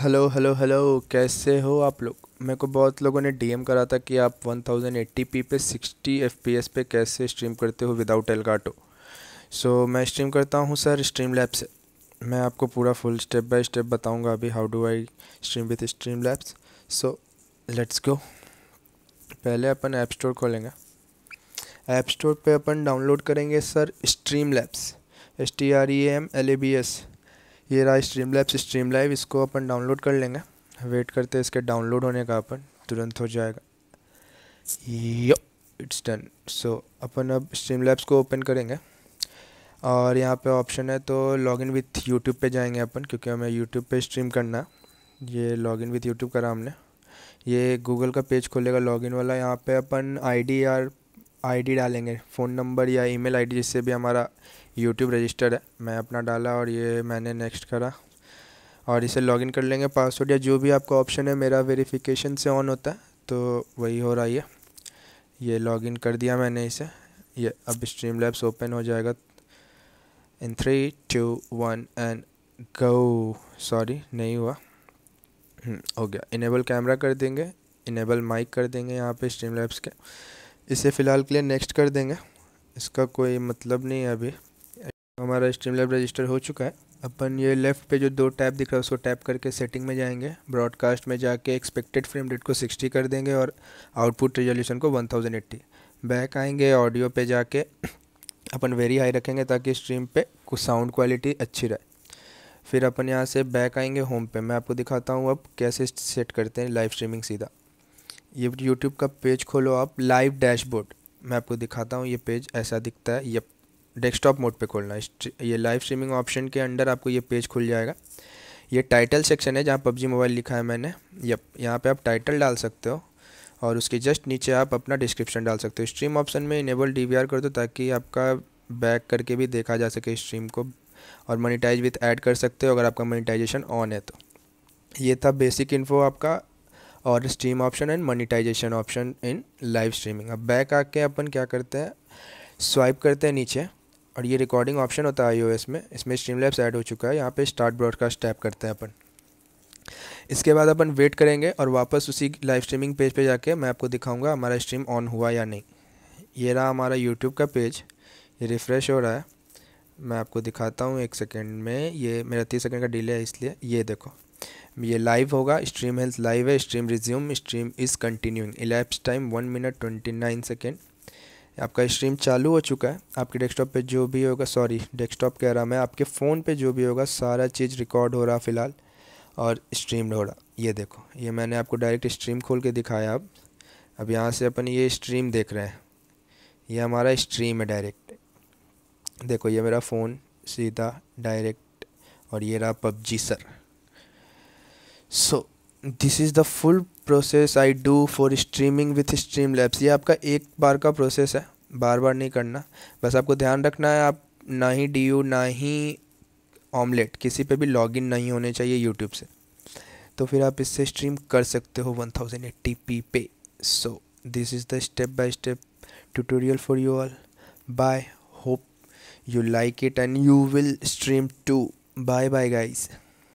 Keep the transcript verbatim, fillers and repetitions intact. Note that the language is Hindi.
हेलो हेलो हेलो, कैसे हो आप लोग। मेरे को बहुत लोगों ने डीएम करा था कि आप टेन एटी पी पे सिक्सटी एफ पी एस पे कैसे स्ट्रीम करते हो विदाउट एलगाटो। सो so, मैं स्ट्रीम करता हूँ सर स्ट्रीमलैब्स से। मैं आपको पूरा फुल स्टेप बाय स्टेप बताऊँगा अभी how do I stream with Streamlabs. So let's go. पहले अपन ऐप स्टोर खोलेंगे। ऐप स्टोर पे अपन डाउनलोड करेंगे sir Streamlabs, S T R E M L A B S. ये रहा स्ट्रीमलैब्स स्ट्रीम लाइव, इसको अपन डाउनलोड कर लेंगे। वेट करते हैं इसके डाउनलोड होने का, अपन तुरंत हो जाएगा। यो इट्स डन। सो अपन अब स्ट्रीमलैब्स को ओपन करेंगे और यहाँ पे ऑप्शन है तो लॉगिन विथ यूट्यूब पे जाएंगे अपन, क्योंकि हमें यूट्यूब पे स्ट्रीम करना है। ये लॉगिन विथ यूट्यूब करा हमने। ये गूगल का पेज खोलेगा लॉगिन वाला। यहाँ पे अपन आईडी या आईडी डालेंगे, फ़ोन नंबर या ईमेल आईडी जिससे भी हमारा यूट्यूब रजिस्टर्ड है। मैं अपना डाला और ये मैंने नेक्स्ट करा और इसे लॉगिन कर लेंगे। पासवर्ड या जो भी आपका ऑप्शन है, मेरा वेरिफिकेशन से ऑन होता है तो वही हो रहा है। ये लॉगिन कर दिया मैंने इसे। ये अब स्ट्रीमलैब्स ओपन हो जाएगा in three two one and go. Sorry नहीं हुआ, हो गया। इनेबल कैमरा कर देंगे, इनेबल माइक कर देंगे यहाँ पे स्ट्रीमलैब्स के। इसे फ़िलहाल के लिए नेक्स्ट कर देंगे, इसका कोई मतलब नहीं है अभी। हमारा स्ट्रीमलैब रजिस्टर हो चुका है। अपन ये लेफ़्ट पे जो दो टैब दिख रहा है उसको टैप करके सेटिंग में जाएंगे। ब्रॉडकास्ट में जाके एक्सपेक्टेड फ्रेम रेट को सिक्सटी कर देंगे और आउटपुट रेजोल्यूशन को टेन एटी। बैक आएंगे, ऑडियो पे जाके अपन वेरी हाई रखेंगे ताकि स्ट्रीम पे कुछ साउंड क्वालिटी अच्छी रहे। फिर अपन यहाँ से बैक आएंगे होम पे। मैं आपको दिखाता हूँ अब कैसे सेट करते हैं लाइव स्ट्रीमिंग सीधा। ये यूट्यूब का पेज खोलो आप, लाइव डैशबोर्ड। मैं आपको दिखाता हूँ ये पेज ऐसा दिखता है। ये डेस्कटॉप मोड पे खोलना है। ये लाइव स्ट्रीमिंग ऑप्शन के अंडर आपको ये पेज खुल जाएगा। ये टाइटल सेक्शन है जहाँ पबजी मोबाइल लिखा है मैंने। यप, यहाँ पे आप टाइटल डाल सकते हो और उसके जस्ट नीचे आप अपना डिस्क्रिप्शन डाल सकते हो। स्ट्रीम ऑप्शन में इनेबल डी वी आर कर दो ताकि आपका बैक करके भी देखा जा सके स्ट्रीम को, और मोनिटाइज विथ ऐड कर सकते हो अगर आपका मोनिटाइजेशन ऑन है तो। ये था बेसिक इन्फो आपका और stream option and monetization option in live streaming. अब बैक आके अपन क्या करते हैं, स्वाइप करते हैं नीचे और ये रिकॉर्डिंग ऑप्शन होता है आई ओ एस में। इसमें स्ट्रीमलैब्स ऐड हो चुका है। यहाँ पे स्टार्ट ब्रॉडकास्ट टैप करते हैं अपन। इसके बाद अपन वेट करेंगे और वापस उसी लाइव स्ट्रीमिंग पेज पे जाके मैं आपको दिखाऊंगा हमारा स्ट्रीम ऑन हुआ या नहीं। ये रहा हमारा यूट्यूब का पेज, ये रिफ़्रेश हो रहा है। मैं आपको दिखाता हूँ एक सेकेंड में। ये मेरा तीस सेकेंड का डिले है इसलिए। ये देखो, ये लाइव होगा। स्ट्रीम हेल्थ लाइव है, stream resume, stream is continuing. Ellipse time one minute twenty nine second. आपका स्ट्रीम चालू हो चुका है। आपके डेस्कटॉप पे जो भी होगा, सॉरी डेस्कटॉप कह रहा मैं, आपके फ़ोन पे जो भी होगा सारा चीज़ रिकॉर्ड हो रहा फ़िलहाल और स्ट्रीम हो रहा। ये देखो, ये मैंने आपको डायरेक्ट स्ट्रीम खोल के दिखाया। अब अब यहाँ से अपन ये स्ट्रीम देख रहे हैं। ये हमारा स्ट्रीम है डायरेक्ट। देखो ये मेरा फ़ोन सीधा डायरेक्ट, और ये रहा PUBG sir. So this is the full process I do for streaming with Streamlabs. ये आपका एक बार का प्रोसेस है, बार बार नहीं करना। बस आपको ध्यान रखना है आप ना ही डी यू ना ही ऑमलेट किसी पे भी लॉगिन नहीं होने चाहिए यूट्यूब से, तो फिर आप इससे स्ट्रीम कर सकते हो टेन एटी पी पे। So this is the step by step tutorial for you all. Bye, hope you like it and you will stream too. Bye bye guys.